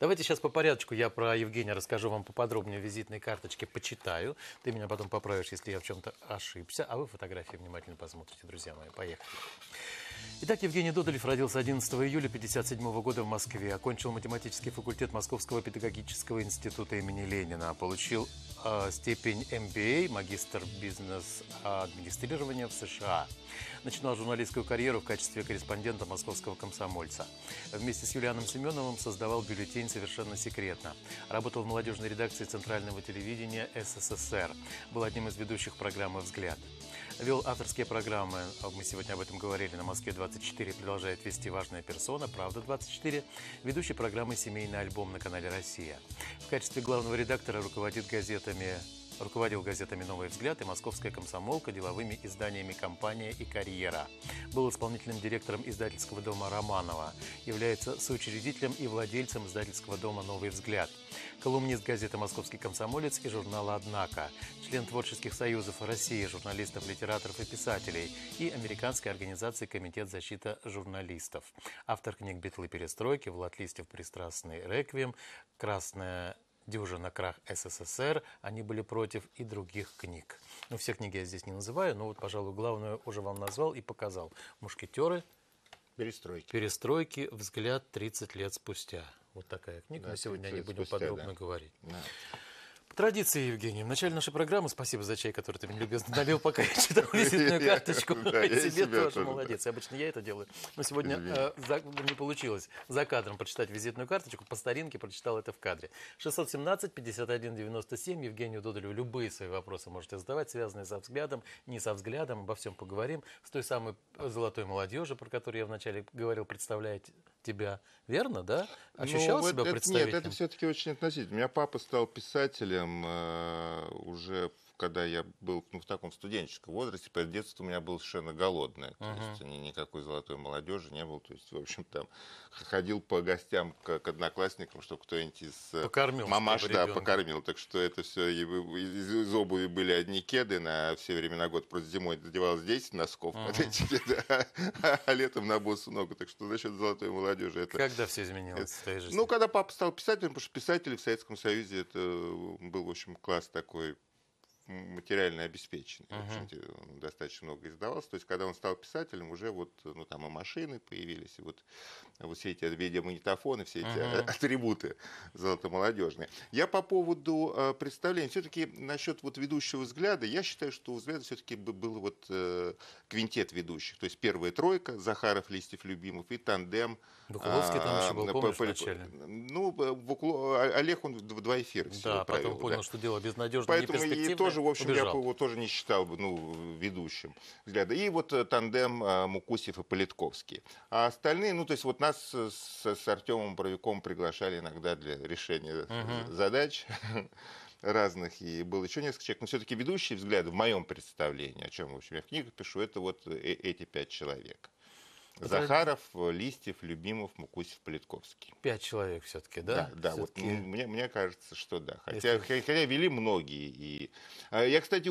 Давайте сейчас по порядку я про Евгения расскажу вам поподробнее, визитные карточки почитаю. Ты меня потом поправишь, если я в чем-то ошибся. А вы фотографии внимательно посмотрите, друзья мои. Поехали. Итак, Евгений Додолев родился 11 июля 1957 года в Москве. Окончил математический факультет Московского педагогического института имени Ленина. Получил степень MBA, магистр бизнес-администрирования в США. Начинал журналистскую карьеру в качестве корреспондента Московского комсомольца. Вместе с Юлианом Семеновым создавал бюллетень «Совершенно секретно». Работал в молодежной редакции Центрального телевидения СССР. Был одним из ведущих программы «Взгляд». Вел авторские программы, мы сегодня об этом говорили, на Москве-24 продолжает вести важная персона, Правда-24, ведущий программы «Семейный альбом» на канале «Россия». В качестве главного редактора руководил газетами «Новый взгляд» и «Московская комсомолка», деловыми изданиями «Компания» и «Карьера». Был исполнительным директором издательского дома «Романова». Является соучредителем и владельцем издательского дома «Новый взгляд». Колумнист газеты «Московский комсомолец» и журнала «Однако». Член творческих союзов России, журналистов, литераторов и писателей и американской организации «Комитет защиты журналистов». Автор книг «Битлы перестройки», «Влад Листьев. Пристрастный реквием», «Красная дюжина. Крах СССР», «Они были против» и других книг. Ну, все книги я здесь не называю, но вот, пожалуй, главную уже вам назвал и показал. «Мушкетёры. Перестройки. Взгляд 30 лет спустя». Вот такая книга. Да, но сегодня не будем спустя, подробно говорить. Да. По традиции, Евгений, в начале нашей программы спасибо за чай, который ты мне любезно налил, пока я читал визитную карточку. И себе тоже молодец. Обычно я это делаю. Но сегодня не получилось за кадром прочитать визитную карточку. По старинке прочитал это в кадре. 617-51-97. Евгению Додолеву любые свои вопросы можете задавать, связанные со взглядом, не со взглядом. Обо всем поговорим. С той самой золотой молодежи, про которую я вначале говорил, представляете тебя. Верно, да? Ощущал себя представителем? Нет, это все-таки очень относительно. У меня папа стал писателем уже когда я был в таком студенческом возрасте, по детству у меня было совершенно голодное. То есть никакой золотой молодежи не было. То есть, в общем, там ходил по гостям к одноклассникам, чтобы кто-нибудь из мамаш покормил. Так что это все из обуви были одни кеды на все времена года. Просто зимой надевалось 10 носков, а летом на босу ногу. Так что за счет золотой молодежи это. Когда все изменилось в твоей жизни? Ну, когда папа стал писателем, потому что писатели в Советском Союзе это был, в общем, класс такой материально обеспеченный. Он достаточно много издавался. То есть, когда он стал писателем, уже вот, ну, там и машины появились, и вот все эти видеомагнитофоны, все эти атрибуты золотомолодежные. Я по поводу представления. Все-таки насчет ведущего взгляда, я считаю, что у взгляда все-таки был квинтет ведущих. То есть, первая тройка — Захаров, Листьев, Любимов и тандем. Букловский там еще был, помнишь, вначале? Ну, Олег, он два эфира всего правил. Да, потом понял, что дело безнадежное, неперспективное. В общем, убежал. Я его тоже не считал ведущим взгляда. И тандем Мукусев и Политковский. А остальные, ну, то есть нас с Артемом Боровиком приглашали иногда для решения задач разных, и было еще несколько человек. Но все-таки ведущий взгляд, в моем представлении, о чем, в общем, я в книгах пишу, это эти 5 человек. Захаров, Листьев, Любимов, Мукусев, Политковский. 5 человек все-таки, да? Да, все-таки. Мне кажется, что да. Хотя вели многие. Я, кстати,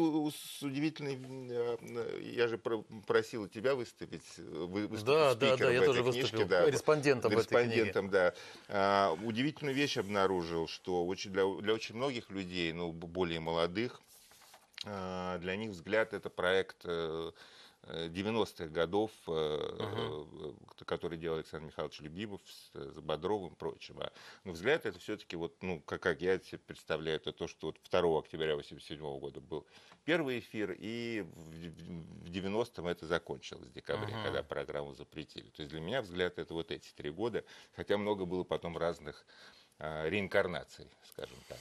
я же просил тебя выступить спикером я тоже книжке, выступил, да, корреспондентом в этой книге. Да. Удивительную вещь обнаружил, что для очень многих людей, более молодых, для них взгляд — это проект 90-х годов, который делал Александр Михайлович Любимов с Бодровым и прочим. Но взгляд — это все-таки, как я себе представляю, это то, что 2 октября 1987 года был первый эфир, и в 90-м это закончилось, в декабре, когда программу запретили. То есть для меня взгляд — это эти 3 года, хотя много было потом разных реинкарнаций, скажем так.